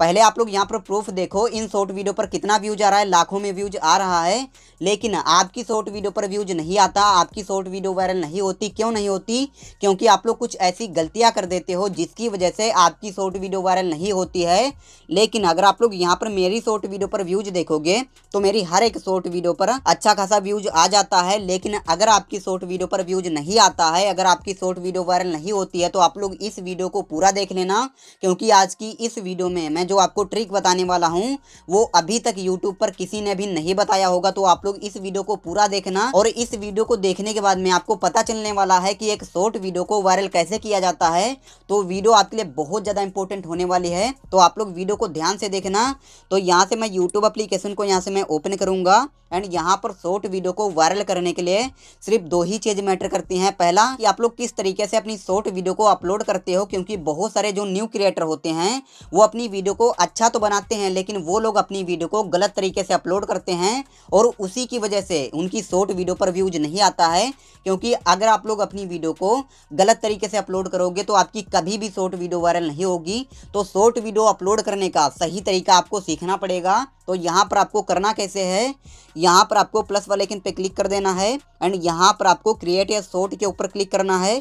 पहले आप लोग यहाँ पर प्रूफ देखो इन शॉर्ट वीडियो पर कितना व्यूज आ रहा है, लाखों में व्यूज आ रहा है, लेकिन आपकी शॉर्ट वीडियो पर व्यूज नहीं आता, आपकी शॉर्ट वीडियो वायरल नहीं होती। क्यों नहीं होती? क्योंकि आप लोग कुछ ऐसी गलतियाँ कर देते हो जिसकी वजह से आपकी शॉर्ट वीडियो वायरल नहीं होती है। लेकिन अगर आप लोग यहाँ पर मेरी शॉर्ट वीडियो पर व्यूज देखोगे तो मेरी हर एक शॉर्ट वीडियो पर अच्छा खासा व्यूज आ जाता है। लेकिन अगर आपकी शॉर्ट वीडियो पर व्यूज नहीं आता है, अगर आपकी शॉर्ट वीडियो वायरल नहीं होती है, तो आप लोग इस वीडियो को पूरा देख लेना, क्योंकि आज की इस वीडियो में मैं जो आपको ट्रिक बताने वाला हूँ वो अभी तक YouTube पर किसी ने भी नहीं बताया होगा। तो आप लोग इस वीडियो को पूरा देखना और इस वीडियो को देखने के बाद में आपको पता चलने वाला है कि एक शॉर्ट वीडियो को वायरल कैसे किया जाता है। तो वीडियो आपके लिए बहुत ज़्यादा इंपॉर्टेंट होने वाली है, तो आप लोग वीडियो को ध्यान से देखना। तो यहाँ से मैं यूट्यूब एप्लीकेशन को यहाँ से मैं ओपन करूँगा एंड यहाँ पर शॉर्ट वीडियो को वायरल करने के लिए सिर्फ दो ही चीज़ मैटर करती हैं। पहला कि आप लोग किस तरीके से अपनी शॉर्ट वीडियो को अपलोड करते हो, क्योंकि बहुत सारे जो न्यू क्रिएटर होते हैं वो अपनी वीडियो को अच्छा तो बनाते हैं लेकिन वो लोग अपनी वीडियो को गलत तरीके से अपलोड करते हैं और उसी की वजह से उनकी शॉर्ट वीडियो पर व्यूज नहीं आता है। क्योंकि अगर आप लोग अपनी वीडियो को गलत तरीके से अपलोड करोगे तो आपकी कभी भी शॉर्ट वीडियो वायरल नहीं होगी। तो शॉर्ट वीडियो अपलोड करने का सही तरीका आपको सीखना पड़ेगा। तो यहाँ पर आपको करना कैसे है, यहाँ पर आपको प्लस वाले आइकन पे क्लिक कर देना है एंड यहाँ पर आपको क्रिएट ए शॉर्ट के ऊपर क्लिक करना है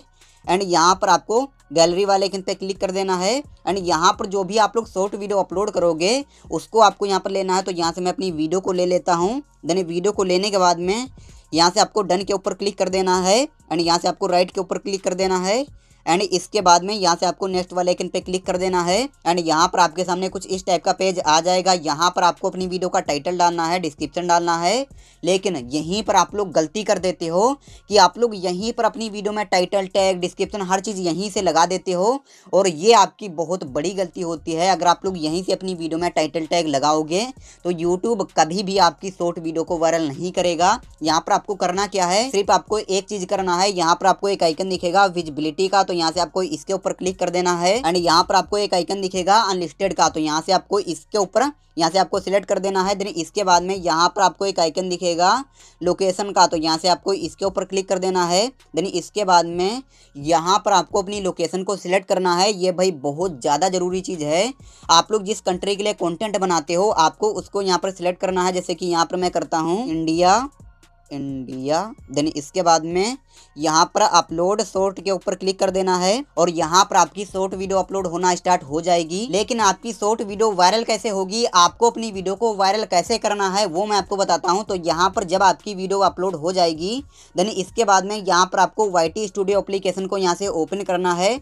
एंड यहाँ पर आपको गैलरी वाले आइकन पे क्लिक कर देना है एंड यहाँ पर जो भी आप लोग शॉर्ट वीडियो अपलोड करोगे उसको आपको यहाँ पर लेना है। तो यहाँ से मैं अपनी वीडियो को ले लेता हूँ। देन वीडियो को लेने के बाद में यहाँ से आपको डन के ऊपर क्लिक कर देना है एंड यहाँ से आपको राइट के ऊपर क्लिक कर देना है एंड इसके बाद में यहाँ से आपको नेक्स्ट वाले आइकन पे क्लिक कर देना है एंड यहाँ पर आपके सामने कुछ इस टाइप का पेज आ जाएगा। यहाँ पर आपको अपनी वीडियो का टाइटल डालना है, डिस्क्रिप्शन डालना है। लेकिन यहीं पर आप लोग गलती कर देते हो कि आप लोग यहीं पर अपनी वीडियो में टाइटल, टैग, डिस्क्रिप्शन हर चीज़ यहीं से लगा देते हो और ये आपकी बहुत बड़ी गलती होती है। अगर आप लोग यहीं से अपनी वीडियो में टाइटल टैग लगाओगे तो यूट्यूब कभी भी आपकी शॉर्ट वीडियो को वायरल नहीं करेगा। यहाँ पर आपको करना क्या है, सिर्फ आपको एक चीज़ करना है। यहाँ पर आपको एक आइकन दिखेगा विजिबिलिटी का, तो यहाँ से आपको इसके ऊपर क्लिक कर देना है एंड यहाँ पर आपको एक आइकन दिखेगा अनलिस्टेड का, तो यहाँ से आपको इसके ऊपर यहाँ से आपको सिलेक्ट कर देना है। देन इसके बाद में यहाँ पर आपको एक आइकन दिखेगा लोकेशन का, तो यहाँ से आपको इसके ऊपर क्लिक कर देना है। देन इसके बाद में यहाँ पर आपको अपनी लोकेशन को सिलेक्ट करना है। ये भाई बहुत ज़्यादा ज़रूरी चीज़ है। आप लोग जिस कंट्री के लिए कॉन्टेंट बनाते हो आपको उसको यहाँ पर सिलेक्ट करना है। जैसे कि यहाँ पर मैं करता हूँ इंडिया। देन इसके बाद में यहाँ पर अपलोड शॉर्ट के ऊपर क्लिक कर देना है और यहाँ पर आपकी शॉर्ट वीडियो अपलोड होना स्टार्ट हो जाएगी। लेकिन आपकी शॉर्ट वीडियो वायरल कैसे होगी, आपको अपनी वीडियो को वायरल कैसे करना है वो मैं आपको बताता हूँ। तो यहाँ पर जब आपकी वीडियो अपलोड हो जाएगी देन इसके बाद में यहाँ पर आपको YT स्टूडियो एप्लीकेशन को यहाँ से ओपन करना है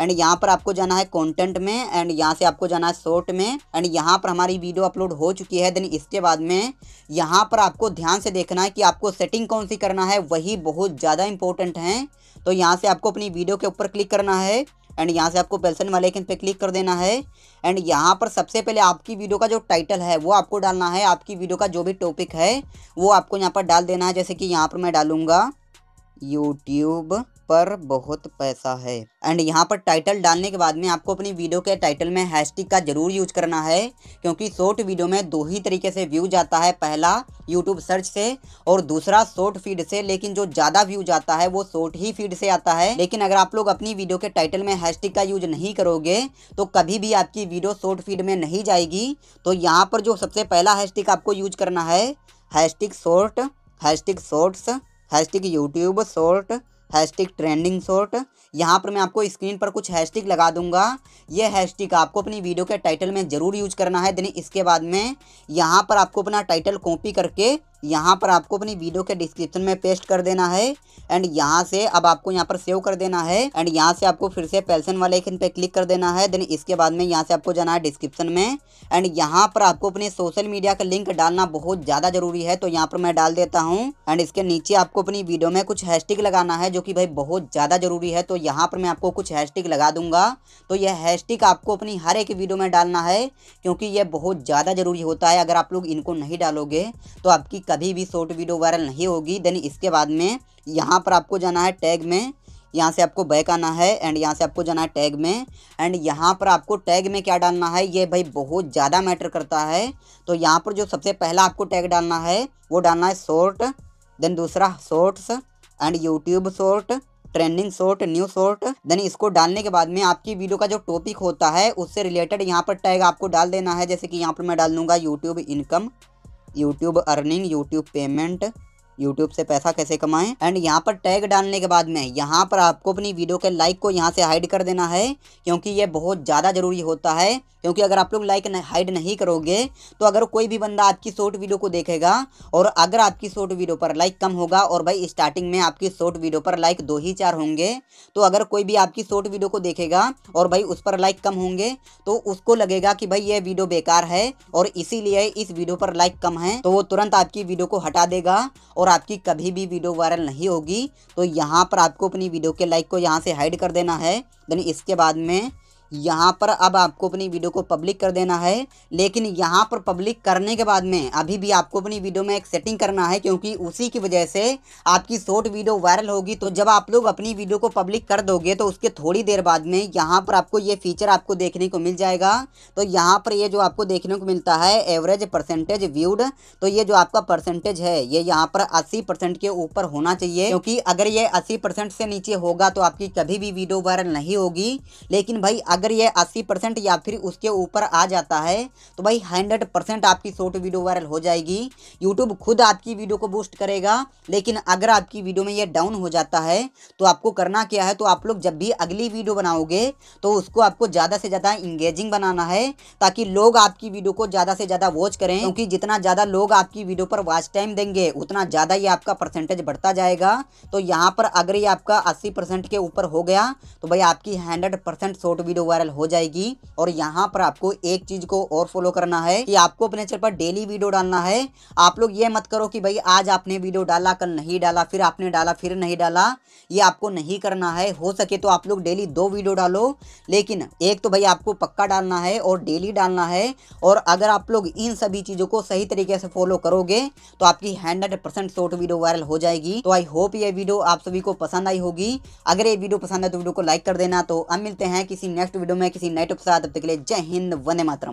एंड यहाँ पर आपको जाना है कंटेंट में एंड यहाँ से आपको जाना है शॉर्ट में एंड यहाँ पर हमारी वीडियो अपलोड हो चुकी है। देन इसके बाद में यहाँ पर आपको ध्यान से देखना है कि आपको सेटिंग कौन सी करना है, वही बहुत ज़्यादा इंपॉर्टेंट हैं। तो यहाँ से आपको अपनी वीडियो के ऊपर क्लिक करना है एंड यहाँ से आपको पेंसिल वाले आइकन पे क्लिक कर देना है एंड यहाँ पर सबसे पहले आपकी वीडियो का जो टाइटल है वो आपको डालना है। आपकी वीडियो का जो भी टॉपिक है वो आपको यहाँ पर डाल देना है। जैसे कि यहाँ पर मैं डालूँगा यूट्यूब पर बहुत पैसा है एंड यहाँ पर टाइटल डालने के बाद में आपको अपनी वीडियो के टाइटल में हैशटैग का जरूर यूज करना है, क्योंकि शॉर्ट वीडियो में दो ही तरीके से व्यूज आता है, पहला यूट्यूब सर्च से और दूसरा शॉर्ट फीड से। लेकिन जो ज़्यादा व्यूज आता है वो शॉर्ट ही फीड से आता है। लेकिन अगर आप लोग अपनी वीडियो के टाइटल में हैशटैग का यूज नहीं करोगे तो कभी भी आपकी वीडियो शॉर्ट फीड में नहीं जाएगी। तो यहाँ पर जो सबसे पहला हैशटैग आपको यूज करना है, hashtag short, hashtag shorts, hashtag YouTube short, hashtag trending short. यहाँ पर मैं आपको स्क्रीन पर कुछ हैशटैग लगा दूंगा। ये हैशटैग आपको अपनी वीडियो के टाइटल में ज़रूर यूज करना है। देन इसके बाद में यहाँ पर आपको अपना टाइटल कॉपी करके यहाँ पर आपको अपनी वीडियो के डिस्क्रिप्शन में पेस्ट कर देना है एंड यहाँ से अब आपको यहाँ पर सेव कर देना है एंड यहाँ से आपको फिर से पेंसिल वाले आइकन पे क्लिक कर देना है। देन इसके बाद में यहाँ से आपको जाना है डिस्क्रिप्शन में एंड यहाँ पर आपको अपने सोशल मीडिया का लिंक डालना बहुत ज़्यादा ज़रूरी है। तो यहाँ पर मैं डाल देता हूँ एंड इसके नीचे आपको अपनी वीडियो में कुछ हैशटैग लगाना है, जो कि भाई बहुत ज़्यादा ज़रूरी है। तो यहाँ पर मैं आपको कुछ हैशटैग लगा दूंगा। तो यह हैशटैग आपको अपनी हर एक वीडियो में डालना है, क्योंकि यह बहुत ज़्यादा ज़रूरी होता है। अगर आप लोग इनको नहीं डालोगे तो आपकी कभी भी शॉर्ट वीडियो वायरल नहीं होगी। देन इसके बाद में यहाँ पर आपको जाना है टैग में, यहाँ से आपको बैक आना है एंड यहाँ से आपको जाना है टैग में एंड यहाँ पर आपको टैग में क्या डालना है ये भाई बहुत ज़्यादा मैटर करता है। तो यहाँ पर जो सबसे पहला आपको टैग डालना है वो डालना है शॉर्ट, देन दूसरा shorts and YouTube short trending short, new short. Then इसको डालने के बाद में आपकी वीडियो का जो टॉपिक होता है उससे रिलेटेड यहाँ पर टैग आपको डाल देना है। जैसे कि यहाँ पर मैं डाल दूंगा YouTube income, YouTube earning, YouTube payment, YouTube से पैसा कैसे कमाएं। एंड यहाँ पर टैग डालने के बाद में यहाँ पर आपको अपनी वीडियो के लाइक को यहाँ से हाइड कर देना है, क्योंकि ये बहुत ज़्यादा ज़रूरी होता है। क्योंकि अगर आप लोग लाइक हाइड नहीं करोगे तो अगर कोई भी बंदा आपकी शॉर्ट वीडियो को देखेगा और अगर आपकी शॉर्ट वीडियो पर लाइक कम होगा, और भाई स्टार्टिंग में आपकी शॉर्ट वीडियो पर लाइक 2 ही 4 होंगे, तो अगर कोई भी आपकी शॉर्ट वीडियो को देखेगा और भाई उस पर लाइक कम होंगे तो उसको लगेगा कि भाई ये वीडियो बेकार है और इसीलिए इस वीडियो पर लाइक कम है, तो वो तुरंत आपकी वीडियो को हटा देगा और आपकी कभी भी वीडियो वायरल नहीं होगी। तो यहाँ पर आपको अपनी वीडियो के लाइक को यहाँ से हाइड कर देना है। देन इसके बाद में यहाँ पर अब आपको अपनी वीडियो को पब्लिक कर देना है। लेकिन यहाँ पर पब्लिक करने के बाद में अभी भी आपको अपनी वीडियो में एक सेटिंग करना है, क्योंकि उसी की वजह से आपकी शॉर्ट वीडियो वायरल होगी। तो जब आप लोग अपनी वीडियो को पब्लिक कर दोगे तो उसके थोड़ी देर बाद में यहाँ पर आपको ये फीचर आपको देखने को मिल जाएगा। तो यहाँ पर ये जो आपको देखने को मिलता है एवरेज परसेंटेज व्यूड, तो ये जो आपका परसेंटेज है ये यहाँ पर 80% के ऊपर होना चाहिए, क्योंकि अगर ये 80% से नीचे होगा तो आपकी कभी भी वीडियो वायरल नहीं होगी। लेकिन भाई अगर ये 80% या फिर उसके ऊपर आ जाता है तो भाई 100% आपकी शॉर्ट वीडियो वायरल हो जाएगी। यूट्यूब खुद आपकी वीडियो को बूस्ट करेगा। लेकिन अगर आपकी वीडियो में ये डाउन हो जाता है तो आपको करना क्या है, तो आप लोग जब भी अगली वीडियो बनाओगे तो उसको आपको ज़्यादा से ज़्यादा इंगेजिंग बनाना है, ताकि लोग आपकी वीडियो को ज़्यादा से ज़्यादा वॉच करें। क्योंकि जितना ज़्यादा लोग आपकी वीडियो पर वॉच टाइम देंगे उतना ज़्यादा ये आपका परसेंटेज बढ़ता जाएगा। तो यहाँ पर अगर ये आपका 80% के ऊपर हो गया तो भाई आपकी 100% शॉर्ट वीडियो वायरल हो जाएगी। और यहाँ पर आपको एक चीज को और फॉलो करना है कि आपको अपने चैनल पर डेली वीडियो डालना है। आप लोग ये मत करो कि भाई आज आपने वीडियो डाला, कल नहीं डाला, फिर आपने डाला, फिर नहीं डाला, ये आपको नहीं करना है। हो सके तो आप लोग डेली 2 वीडियो डालो, लेकिन एक तो भाई आपको पक्का डालना है और डेली डालना है। और अगर आप लोग इन सभी चीजों को सही तरीके से फॉलो करोगे तो आपकी 100% शॉर्ट वीडियो वायरल हो जाएगी। तो आई होप ये वीडियो आप सभी को पसंद आई होगी। अगर ये वीडियो पसंद आए तो वीडियो को लाइक कर देना। तो अब मिलते हैं किसी नेक्स्ट वीडियो में किसी नए टॉपिक के साथ। तब तक के लिए जय हिंद, वंदे मातरम।